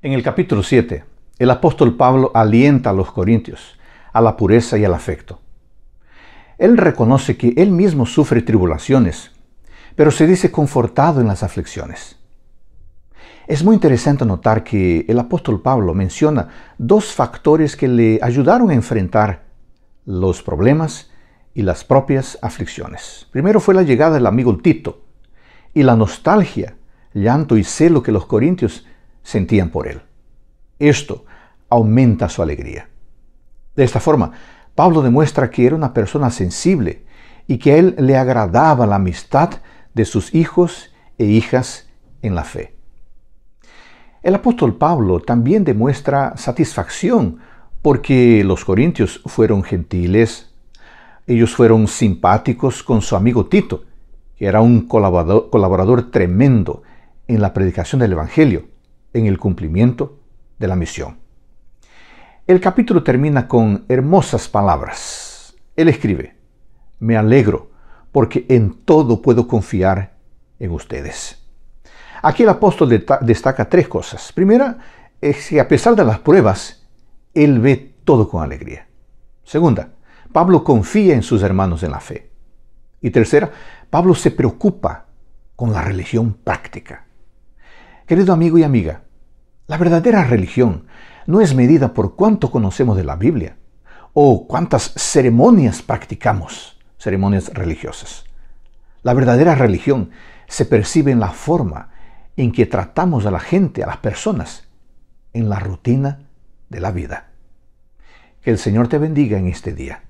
En el capítulo 7, el apóstol Pablo alienta a los corintios a la pureza y al afecto. Él reconoce que él mismo sufre tribulaciones, pero se dice confortado en las aflicciones. Es muy interesante notar que el apóstol Pablo menciona dos factores que le ayudaron a enfrentar los problemas y las propias aflicciones. Primero fue la llegada del amigo Tito y la nostalgia, llanto y celo que los corintios sentían por él. Esto aumenta su alegría. De esta forma, Pablo demuestra que era una persona sensible y que a él le agradaba la amistad de sus hijos e hijas en la fe. El apóstol Pablo también demuestra satisfacción porque los corintios fueron gentiles, ellos fueron simpáticos con su amigo Tito, que era un colaborador tremendo en la predicación del Evangelio, en el cumplimiento de la misión. El capítulo termina con hermosas palabras. Él escribe: "Me alegro porque en todo puedo confiar en ustedes". Aquí el apóstol destaca tres cosas. Primera, es que a pesar de las pruebas, él ve todo con alegría. Segunda, Pablo confía en sus hermanos en la fe. Y tercera, Pablo se preocupa con la religión práctica. Querido amigo y amiga, la verdadera religión no es medida por cuánto conocemos de la Biblia o cuántas ceremonias practicamos, ceremonias religiosas. La verdadera religión se percibe en la forma en que tratamos a la gente, a las personas, en la rutina de la vida. Que el Señor te bendiga en este día.